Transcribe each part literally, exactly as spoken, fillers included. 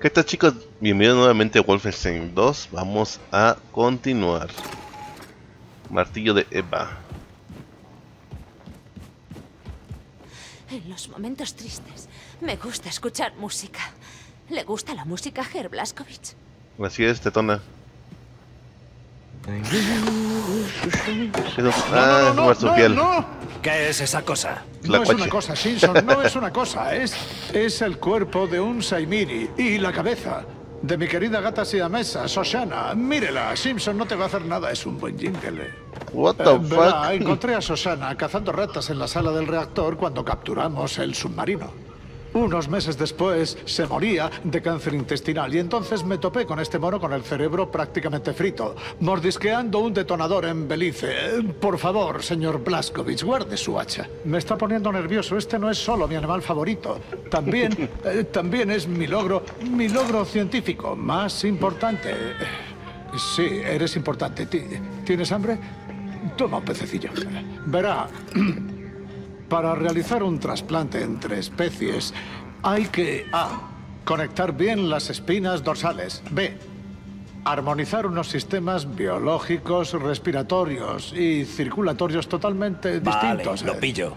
¿Qué tal, chicos? Bienvenidos nuevamente a Wolfenstein dos. Vamos a continuar. Martillo de Eva. En los momentos tristes, me gusta escuchar música. ¿Le gusta la música a Herr Blazkowicz? Así es, tetona. Eso, ah, no, no, no, no, no. ¿Qué es esa cosa? La no cuache. Es una cosa, Simpson, no es una cosa. Es, es el cuerpo de un Saimiri y la cabeza de mi querida gata siamesa, Shoshana. Mírela, Simpson, no te va a hacer nada, es un buen jingle. What the eh, fuck? Verá, encontré a Shoshana cazando ratas en la sala del reactor cuando capturamos el submarino. Unos meses después se moría de cáncer intestinal y entonces me topé con este mono con el cerebro prácticamente frito, mordisqueando un detonador en Belice. Por favor, señor Blazkowicz, guarde su hacha. Me está poniendo nervioso. Este no es solo mi animal favorito. También, eh, también es mi logro, mi logro científico más importante. Sí, eres importante. ¿Tienes hambre? Toma un pececillo. Verá... Para realizar un trasplante entre especies, hay que A. Conectar bien las espinas dorsales. B. Armonizar unos sistemas biológicos, respiratorios y circulatorios totalmente distintos. Vale, lo pillo.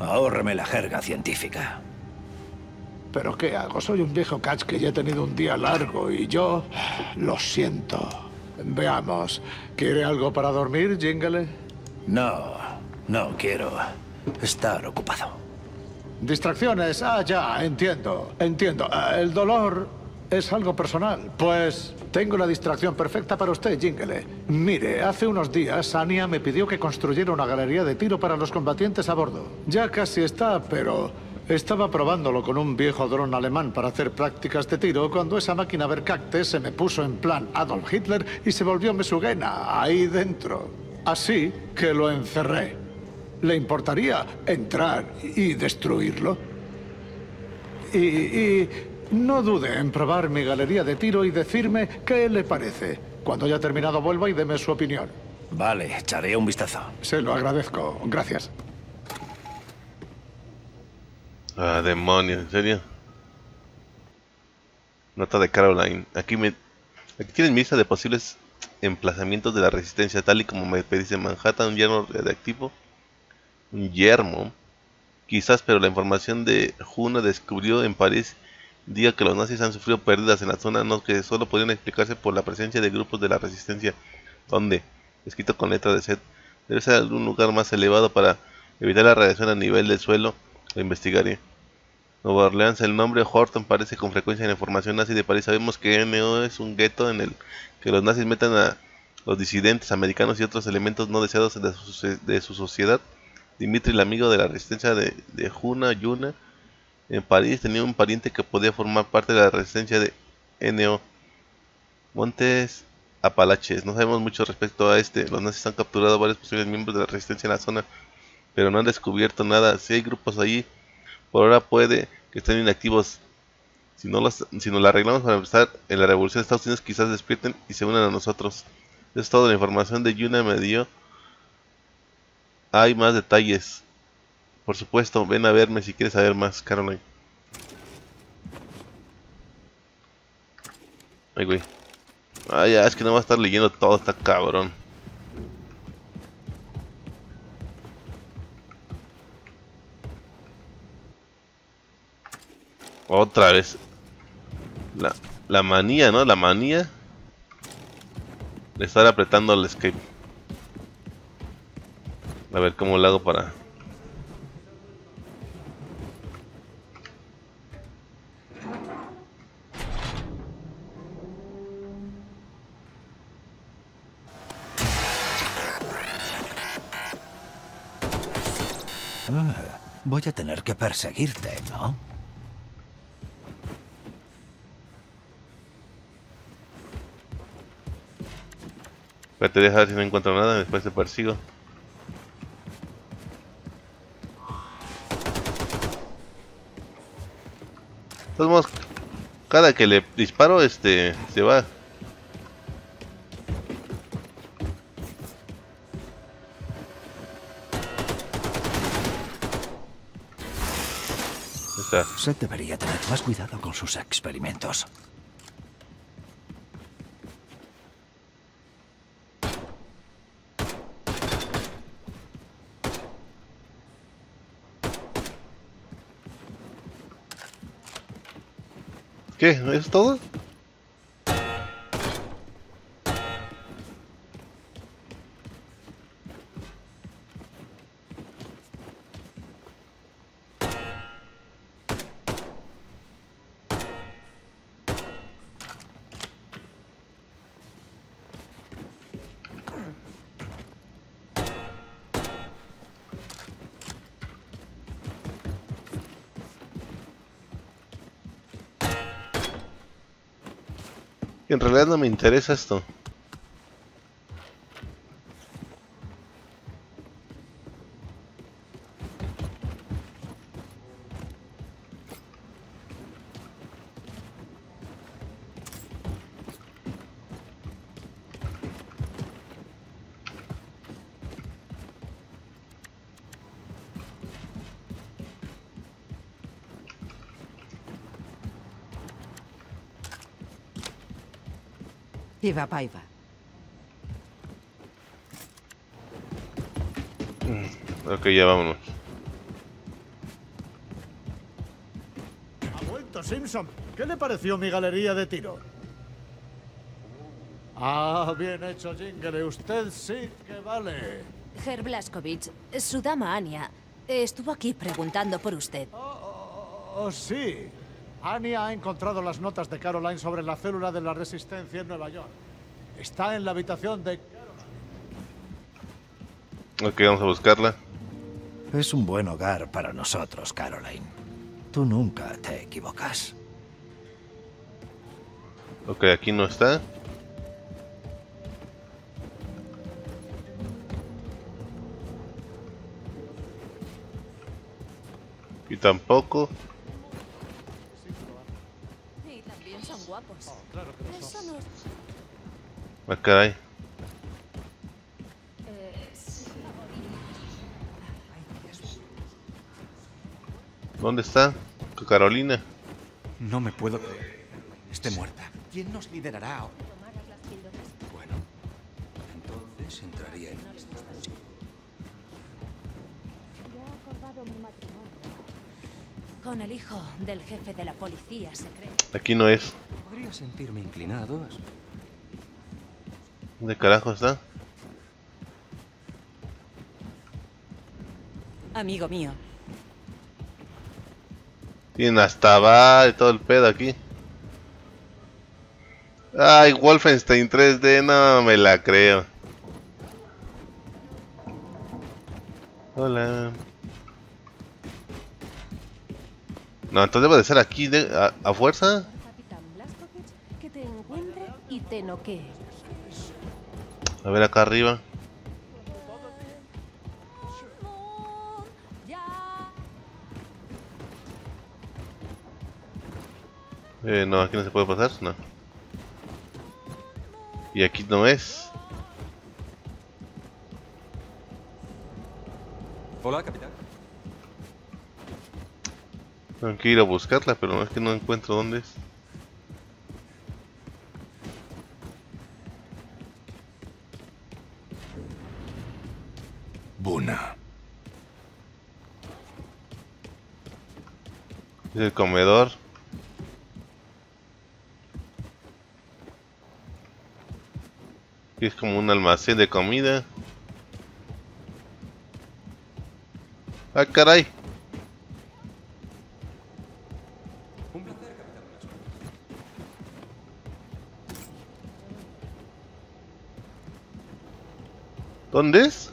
Ahórreme la jerga científica. ¿Pero qué hago? Soy un viejo catch que ya he tenido un día largo y yo... Lo siento. Veamos. ¿Quiere algo para dormir, Jingle? No, no quiero... estar ocupado. Distracciones. Ah, ya, entiendo. Entiendo. El dolor es algo personal. Pues tengo la distracción perfecta para usted, Jingle. Mire, hace unos días Anya me pidió que construyera una galería de tiro para los combatientes a bordo. Ya casi está, pero estaba probándolo con un viejo dron alemán para hacer prácticas de tiro cuando esa máquina Verkakte se me puso en plan Adolf Hitler y se volvió mesugena ahí dentro. Así que lo encerré. ¿Le importaría entrar y destruirlo? Y, y no dude en probar mi galería de tiro y decirme qué le parece. Cuando haya terminado vuelva y deme su opinión. Vale, echaré un vistazo. Se lo agradezco, gracias. Ah, demonios, ¿en serio? Nota de Caroline. Aquí me... Aquí tienen mi lista de posibles emplazamientos de la resistencia, tal y como me pediste en Manhattan, un yermo radiactivo. Un yermo, quizás, pero la información de Juno descubrió en París diga que los nazis han sufrido pérdidas en la zona, no que solo podían explicarse por la presencia de grupos de la resistencia. ¿Dónde? Escrito con letra de Seth. Debe ser algún lugar más elevado para evitar la radiación a nivel del suelo. Lo investigaré. Nueva Orleans, el nombre Horton aparece con frecuencia en la información nazi de París. Sabemos que M O es un gueto en el que los nazis metan a los disidentes americanos y otros elementos no deseados de su, de su sociedad. Dimitri, el amigo de la resistencia de, de Juna, Yuna, en París, tenía un pariente que podía formar parte de la resistencia de N O. Montes Apalaches. No sabemos mucho respecto a este. Los nazis han capturado varios posibles miembros de la resistencia en la zona, pero no han descubierto nada. Si hay grupos allí, por ahora puede que estén inactivos. Si no los, si nos la arreglamos para empezar en la revolución de Estados Unidos, quizás despierten y se unan a nosotros. Eso es todo. La información de Yuna me dio. Hay más detalles. Por supuesto, ven a verme si quieres saber más, Caroline. Ay, güey. Ay, ya, es que no va a estar leyendo todo, está cabrón. Otra vez. La, la manía, ¿no? La manía de estar apretando el escape. A ver cómo lo hago para... Ah, voy a tener que perseguirte, ¿no? Pero te deja ver si no encuentro nada y después te persigo. Entonces, cada que le disparo, este, se va. Seth. Seth debería tener más cuidado con sus experimentos. ¿Qué? ¿Es todo? En realidad no me interesa esto. Viva Paiva. Ok, ya vámonos. Ha vuelto Simpson. ¿Qué le pareció mi galería de tiro? Ah, bien hecho, Jingle. Usted sí que vale. Herr Blazkowicz, su dama Anya estuvo aquí preguntando por usted. Oh, oh, oh sí. Anya ha encontrado las notas de Caroline sobre la célula de la Resistencia en Nueva York. Está en la habitación de Caroline. Ok, vamos a buscarla. Es un buen hogar para nosotros, Caroline. Tú nunca te equivocas. Ok, aquí no está. Y tampoco. Ah, caray. ¿Dónde está Carolina? No me puedo creer. Esté muerta. ¿Quién nos liderará ahora? Bueno, entonces entraría en... Con el hijo del jefe de la policía secreta. Aquí no es. Podría sentirme inclinado. ¿Dónde carajo está? Amigo mío. Tiene hasta va y todo el pedo aquí. Ay, Wolfenstein tres D, no me la creo. Hola. No, entonces debo de ser aquí de, a, a fuerza. Capitán Blazkowicz, que te encuentre y te noquee. A ver acá arriba. Eh, no, aquí no se puede pasar, no. Y aquí no es. Hola, capitán. Tengo que ir a buscarla, pero es que no encuentro dónde es. Es el comedor. Aquí es como un almacén de comida. ¡Ah, caray! ¿Dónde es?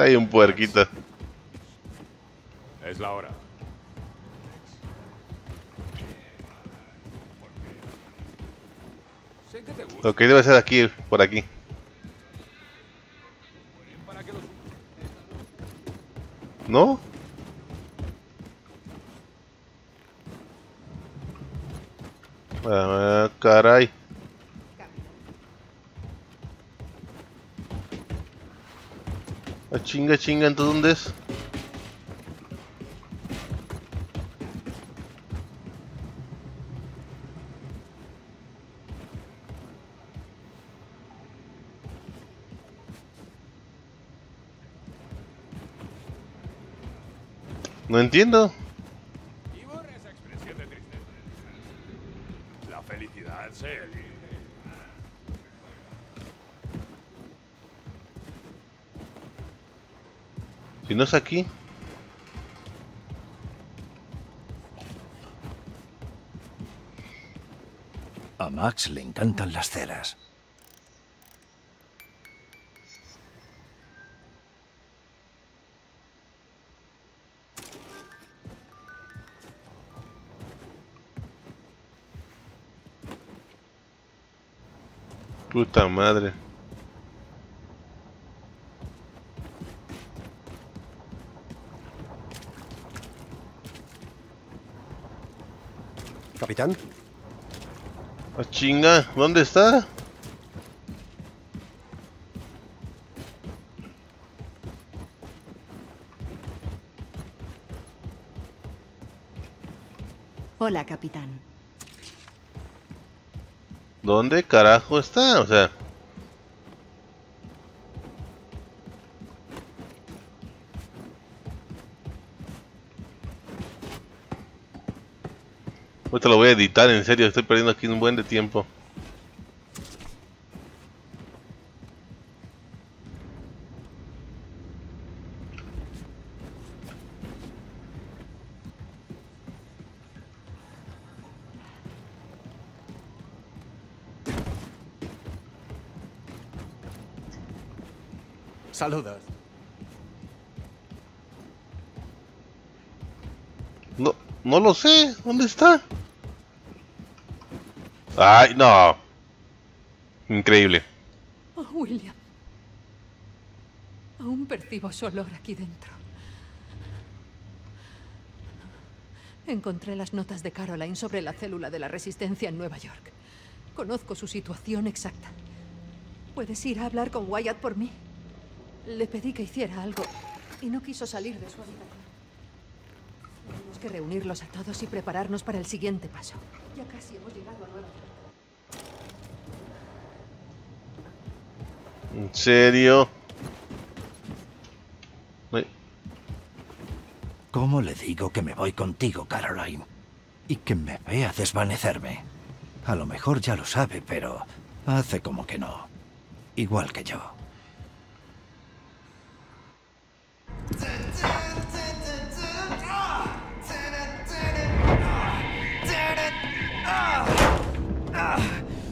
Hay un puerquito. Es la hora. Ok, debe ser aquí, por aquí. ¿No? Ah, caray. Ah, chinga, chinga, ¿entonces dónde es? No entiendo. La felicidad se elige. Si no es aquí. A Max le encantan las ceras. Puta madre. Capitán. ¡Ah, chinga! ¿Dónde está? Hola, capitán. ¿Dónde carajo está? O sea... Ahorita lo voy a editar, en serio, estoy perdiendo aquí un buen de tiempo. Saludos. No, no lo sé. ¿Dónde está? Ay, no. Increíble. Oh, William. Aún percibo su olor aquí dentro. Encontré las notas de Caroline sobre la célula de la resistencia en Nueva York. Conozco su situación exacta. ¿Puedes ir a hablar con Wyatt por mí? Le pedí que hiciera algo y no quiso salir de su habitación. Tenemos que reunirlos a todos y prepararnos para el siguiente paso. Ya casi hemos llegado a Nueva York. ¿En serio? ¿Cómo le digo que me voy contigo, Caroline? Y que me vea desvanecerme. A lo mejor ya lo sabe, pero hace como que no. Igual que yo.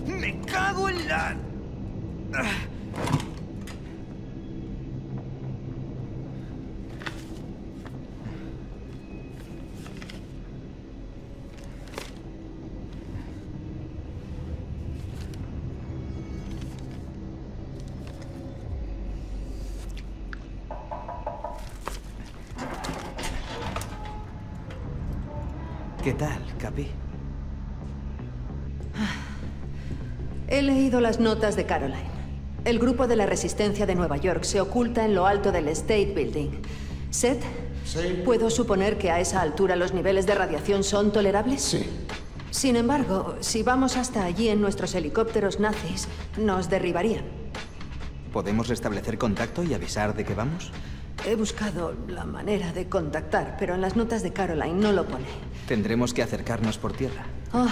Me cago en la... ¿Qué tal, Capi? He leído las notas de Caroline. El grupo de la Resistencia de Nueva York se oculta en lo alto del State Building. ¿Seth? Sí. ¿Puedo suponer que a esa altura los niveles de radiación son tolerables? Sí. Sin embargo, si vamos hasta allí en nuestros helicópteros nazis, nos derribarían. ¿Podemos restablecer contacto y avisar de que vamos? He buscado la manera de contactar, pero en las notas de Caroline no lo pone. Tendremos que acercarnos por tierra. Oh.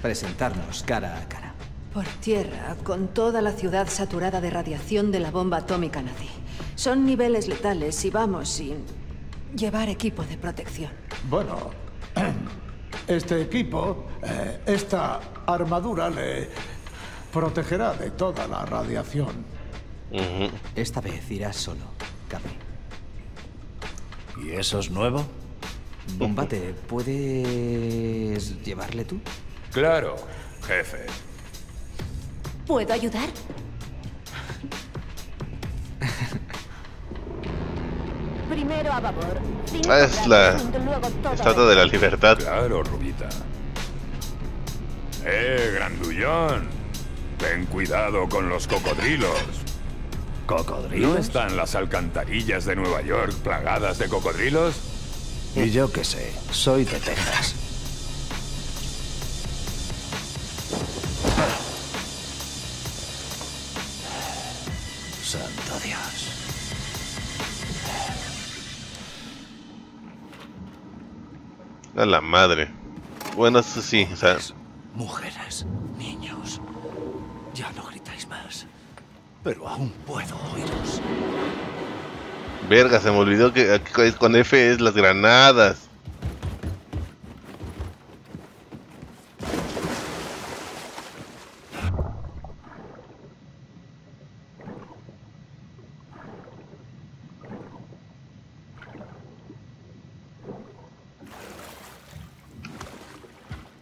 Presentarnos cara a cara. Por tierra, con toda la ciudad saturada de radiación de la bomba atómica nazi. Son niveles letales si vamos sin llevar equipo de protección. Bueno, este equipo, eh, esta armadura le protegerá de toda la radiación. Uh-huh. Esta vez irás solo, Capi. ¿Y eso es nuevo? Bombate, ¿puedes llevarle tú? Claro, jefe. ¿Puedo ayudar? Primero a babor. Es la estatua de la libertad. Claro, Rubita. ¡Eh, grandullón! Ten cuidado con los cocodrilos. ¿Cocodrilos? ¿No están las alcantarillas de Nueva York plagadas de cocodrilos? Y yo qué sé, soy de Texas. Santo Dios. A la madre. Bueno, eso sí, o sea... Mujeres, niños, ya no gritáis más, pero aún puedo oíros. Verga, se me olvidó que aquí con F es las granadas.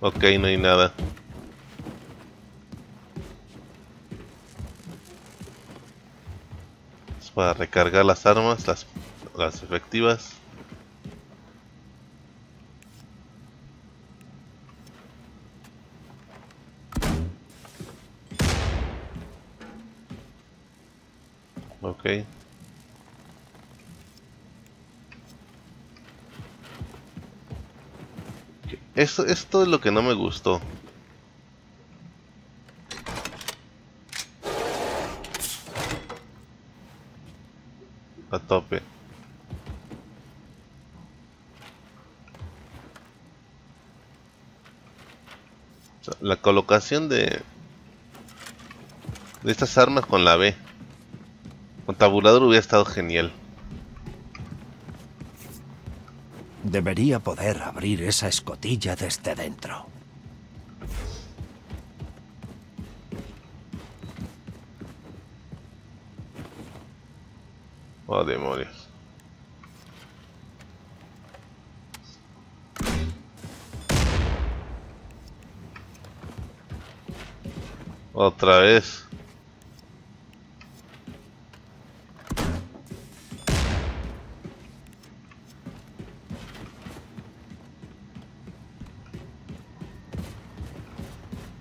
Ok, no hay nada. Es para recargar las armas, las, las efectivas. Ok. Esto, esto es lo que no me gustó. A tope. La colocación de... de estas armas con la B. Con tabulador hubiera estado genial. Debería poder abrir esa escotilla desde dentro. Oh, demonios. Otra vez.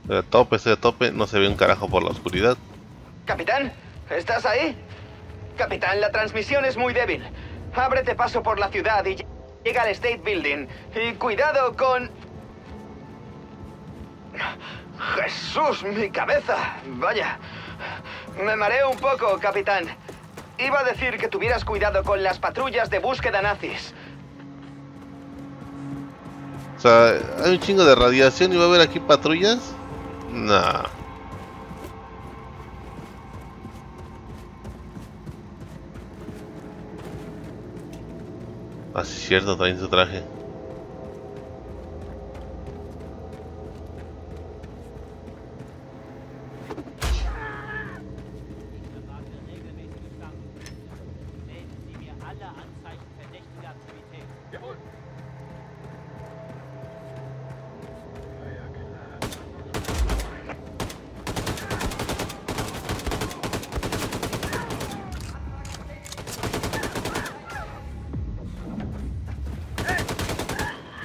De tope, de tope, no se ve un carajo por la oscuridad. Capitán, ¿estás ahí? Capitán, la transmisión es muy débil. Ábrete paso por la ciudad y llega al State Building. Y cuidado con... ¡Jesús, mi cabeza! Vaya. Me mareo un poco, capitán. Iba a decir que tuvieras cuidado con las patrullas de búsqueda nazis. O sea, hay un chingo de radiación y va a haber aquí patrullas. Nah. Ah, sí, cierto, traen su traje.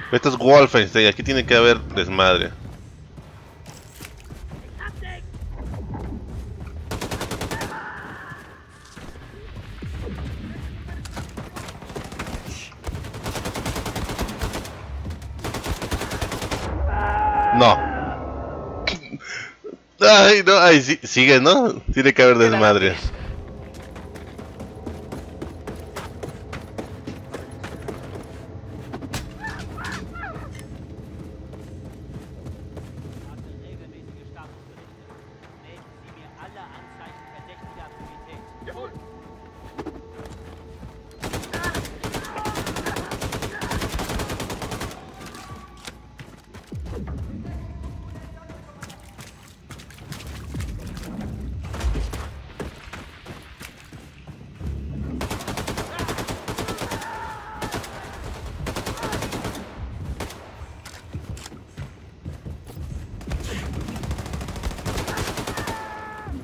Esto es Wolfenstein, aquí tiene que haber desmadre. No. Ay, no, ay, sí, sigue, ¿no? Tiene que haber desmadre.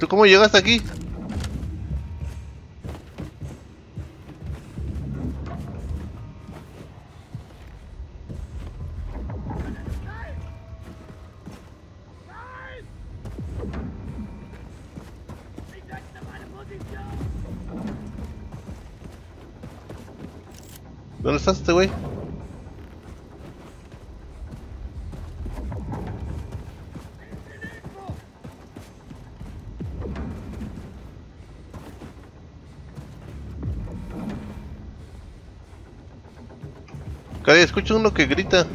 ¿Cómo llegaste aquí? ¿Dónde estás este güey? Caray, escucho uno que grita.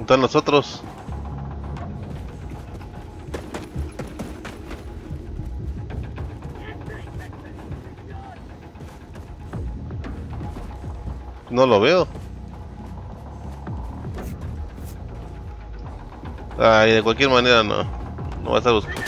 Están los otros. No lo veo. Ay, de cualquier manera no. No va a estar buscando.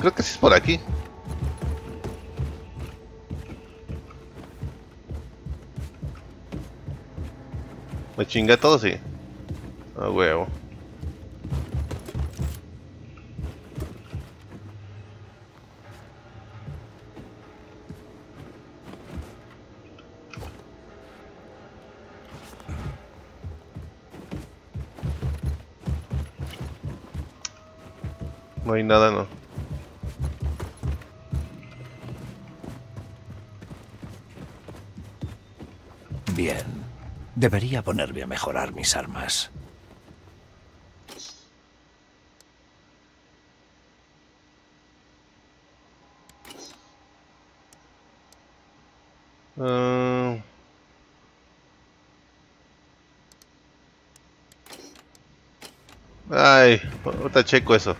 Creo que sí es por aquí. Me chingué todo, sí. A huevo. No hay nada, no. Bien, debería ponerme a mejorar mis armas. Uh... Ay, ahorita checo eso.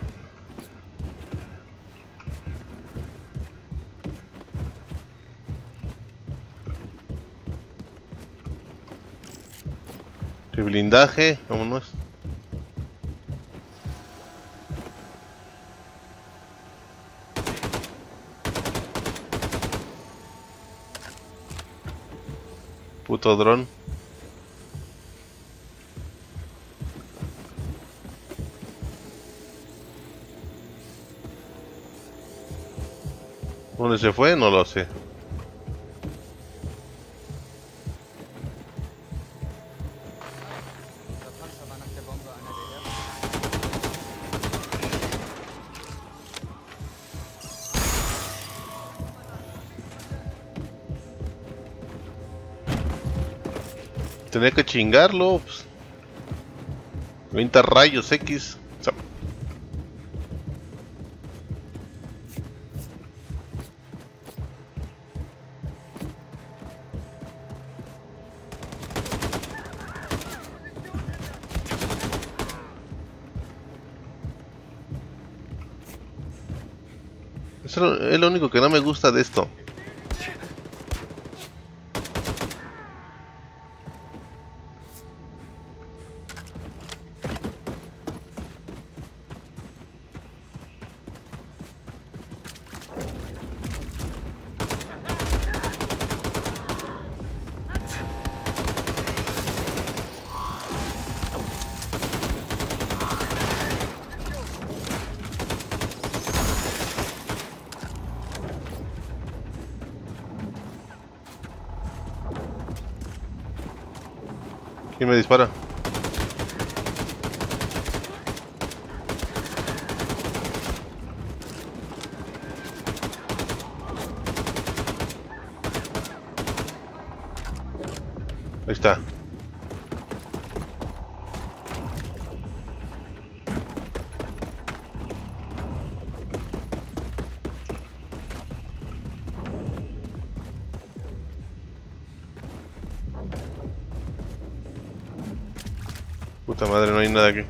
Blindaje, vámonos. Puto dron. ¿Dónde se fue? No lo sé. Tenía que chingarlo, pues. veinte rayos X. Eso es lo único que no me gusta de esto. Y me dispara. Ahí está. Puta madre, no hay nada aquí.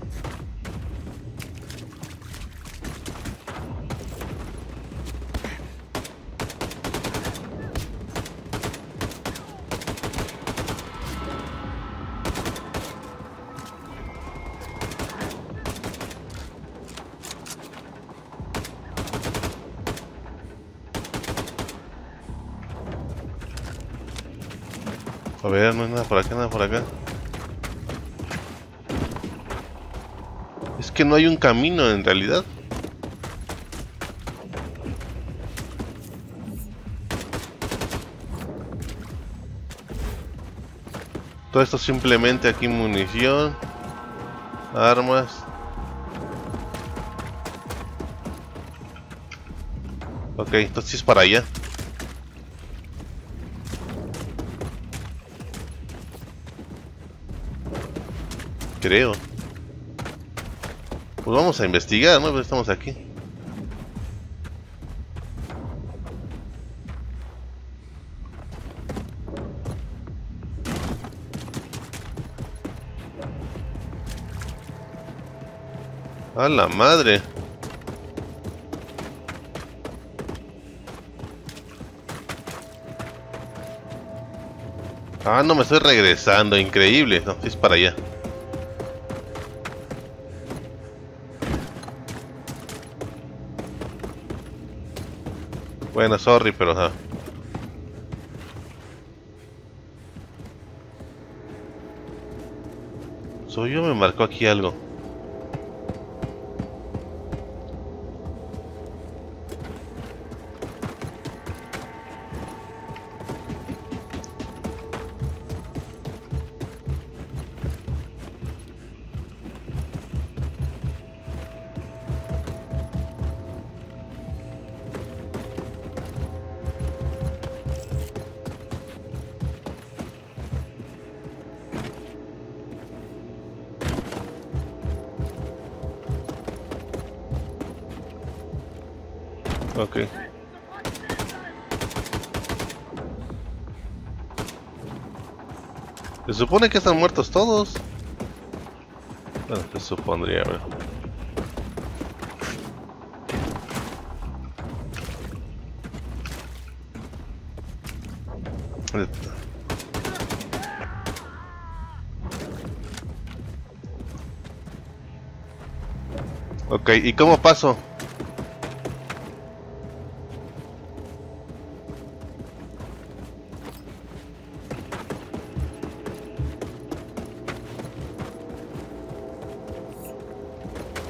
A ver, no hay nada por acá, nada por acá. Es que no hay un camino en realidad. Todo esto simplemente aquí munición, armas. Ok, entonces es para allá. Creo. Pues vamos a investigar, ¿no? Pero estamos aquí. ¡A la madre! Ah, no, me estoy regresando, increíble. No, es para allá. Bueno, sorry, pero ah. Soy yo, me marcó aquí algo. Okay. Se supone que están muertos todos. Bueno, se supondría, bro. Ok, ¿y cómo paso?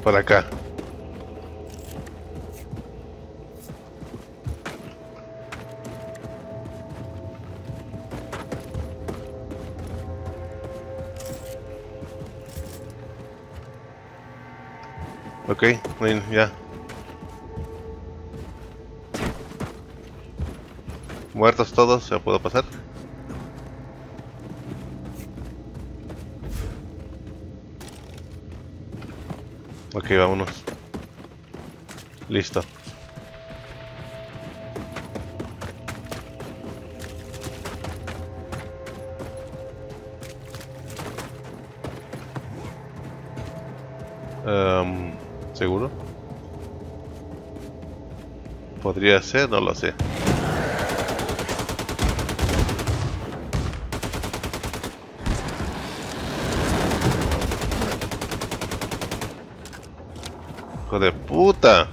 Para acá. Ok, bien, ya. Muertos todos, ya puedo pasar. Ok, vámonos. Listo. Um, ¿Seguro? Podría ser, no lo sé. ¡Hijo de puta!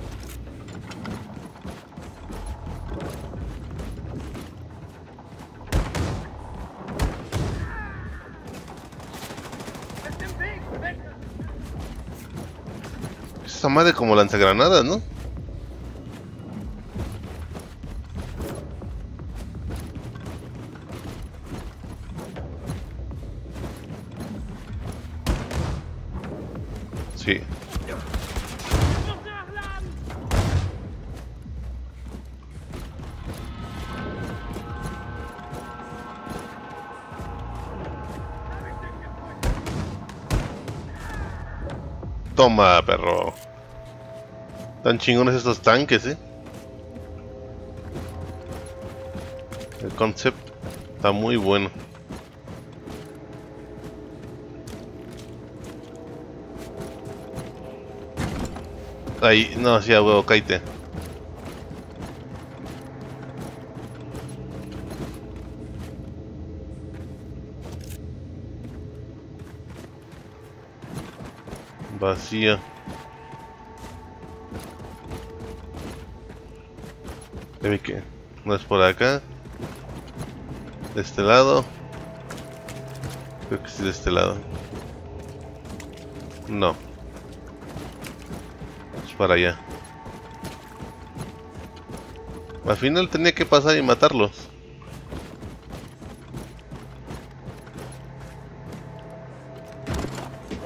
Esa madre como lanzagranadas, ¿no? Sí. Toma, perro. Tan chingones estos tanques, eh. El concept está muy bueno. Ahí, no, hacía huevo, caíte. Vacía. Debe que no es por acá. De este lado. Creo que sí de este lado. No. Es para allá. Al final tenía que pasar y matarlos.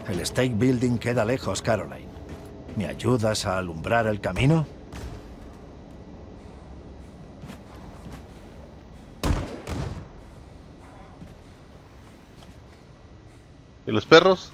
El State Building queda lejos, Caroline. ¿Me ayudas a alumbrar el camino? ¿Y los perros?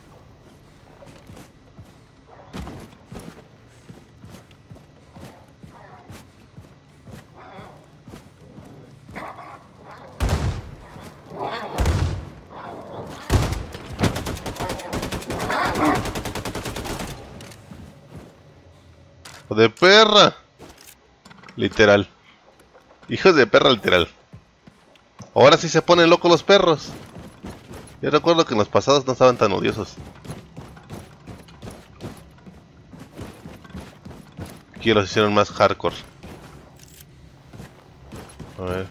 ¡De perra! Literal. Hijos de perra, literal. Ahora sí se ponen locos los perros. Yo recuerdo que en los pasados no estaban tan odiosos. Aquí los hicieron más hardcore. A ver.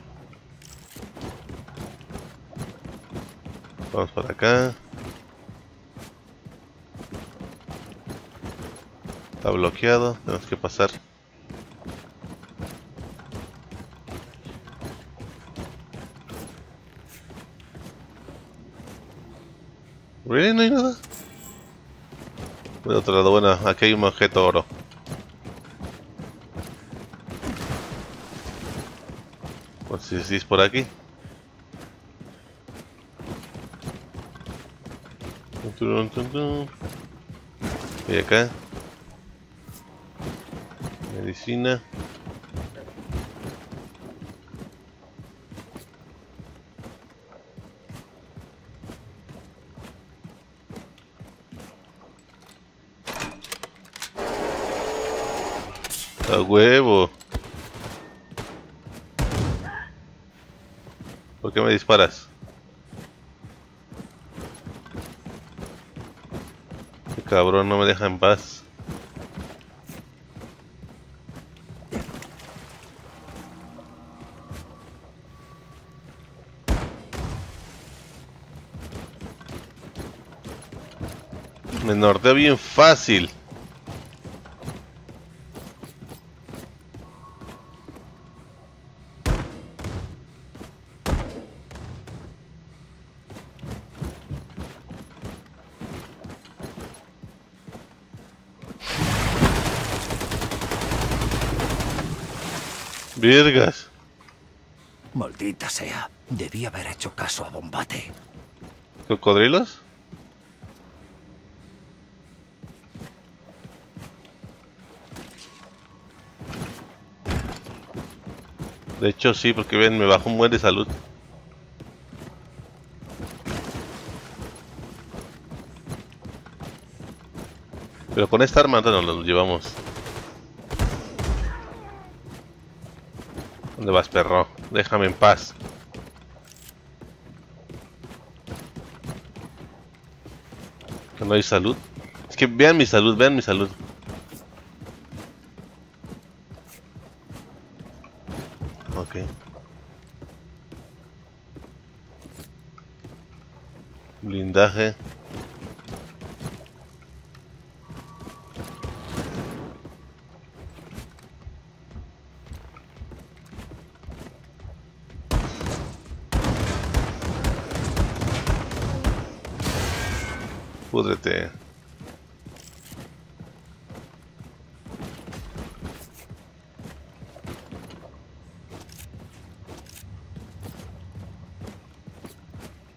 Vamos para acá. Está bloqueado, tenemos que pasar. ¿Really? ¿No hay nada? Por otro lado, bueno, aquí hay un objeto oro. Pues si sí, es por aquí. Y acá. Medicina. ¡A huevo! ¿Por qué me disparas? Este cabrón no me deja en paz. Me norteo bien fácil. Virgas. Maldita sea. Debí haber hecho caso a Bombate. ¿Cocodrilos? De hecho sí, porque ven, me bajó un buen de salud. Pero con esta arma no nos llevamos. ¿Dónde vas, perro? Déjame en paz. Que no hay salud. Es que vean mi salud, vean mi salud. Ok. Blindaje. Púdrete.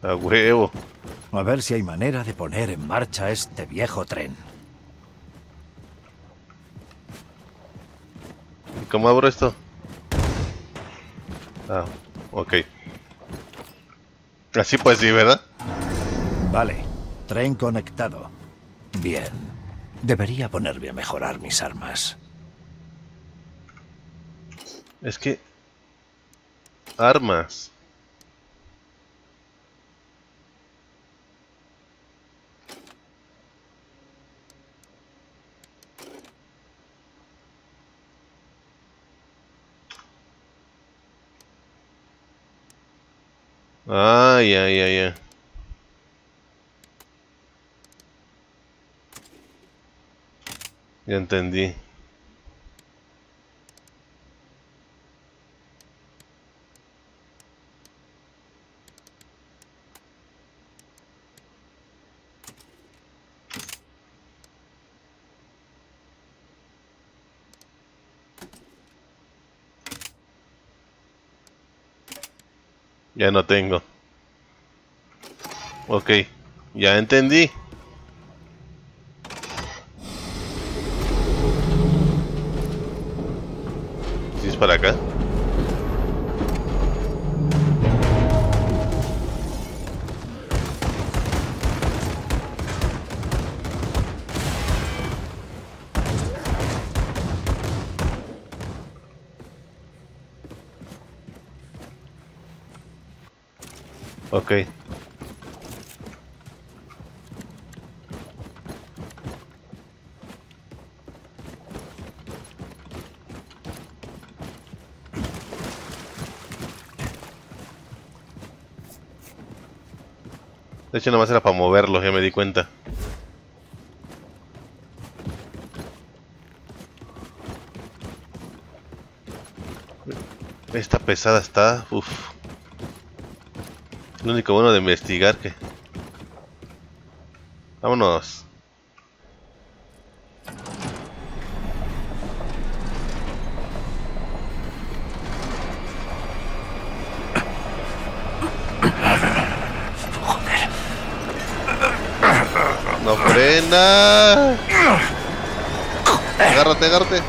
A huevo. A ver si hay manera de poner en marcha este viejo tren. ¿Cómo abro esto? Ah, ok. Así pues sí, ¿verdad? Vale. Tren conectado. Bien. Debería ponerme a mejorar mis armas. Es que... Armas. Ah, ya, ya, ya. Ya entendí. Ya no tengo. Ok, ya entendí. ¿Sí es para acá? Ok. De hecho, nada más era para moverlos, ya me di cuenta. Esta pesada está... Uff. Lo único bueno de investigar que... Vámonos. Joder. No frena. Agárrate, agárrate.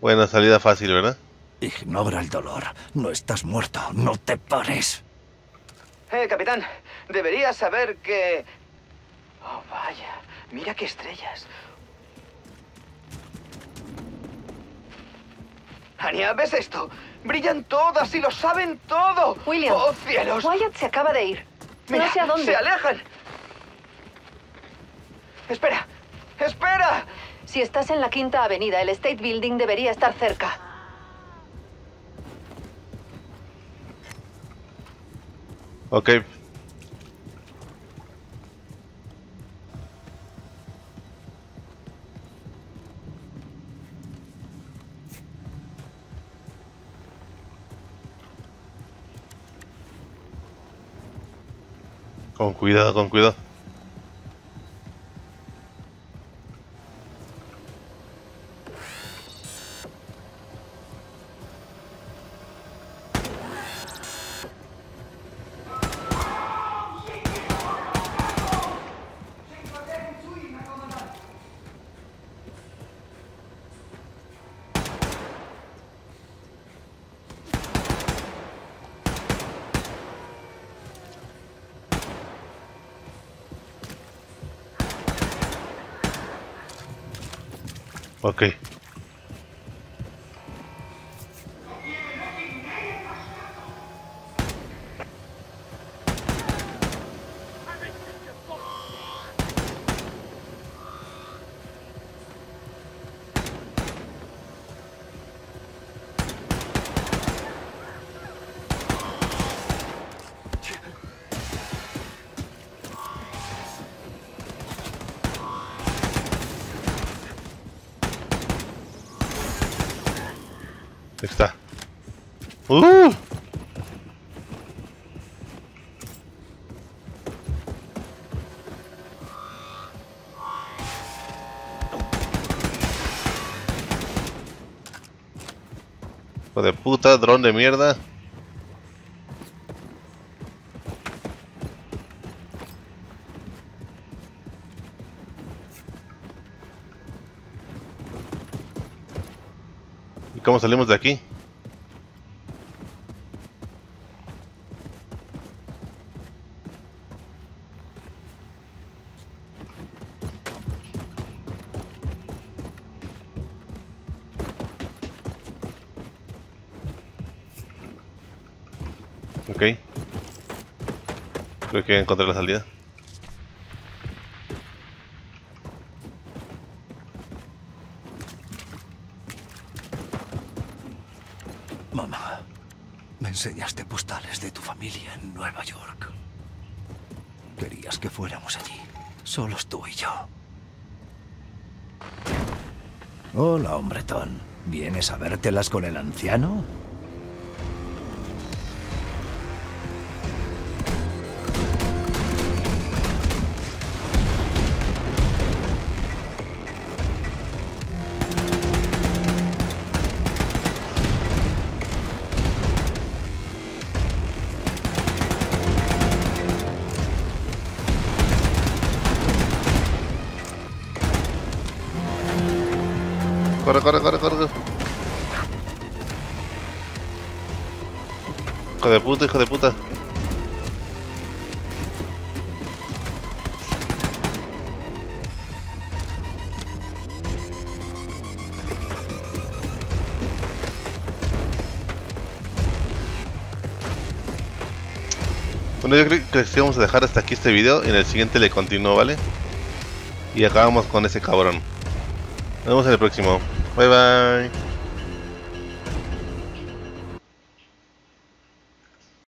Buena salida fácil, ¿verdad? Ignora el dolor. No estás muerto. No te pares. Eh, capitán. Deberías saber que... Oh, vaya. Mira qué estrellas. Anya, ¿ves esto? Brillan todas y lo saben todo. William. ¡Oh, cielos! Wyatt se acaba de ir. Mira, no sé a dónde. ¡Se alejan! ¡Espera! ¡Espera! Si estás en la Quinta Avenida, el State Building debería estar cerca. Ok. Con cuidado, con cuidado. Ok. Está. Uh. Hijo de puta, dron de mierda. ¿Y cómo salimos de aquí? Ok. Creo que encontré la salida. Mamá, me enseñaste postales de tu familia en Nueva York. Querías que fuéramos allí, solos tú y yo. Hola, hombretón. ¿Vienes a vértelas con el anciano? Corre, corre, corre, corre. Hijo de puta, hijo de puta. Bueno, yo creo que vamos a dejar hasta aquí este video. En el siguiente le continúo, ¿vale? Y acabamos con ese cabrón. Nos vemos en el próximo. Bye bye.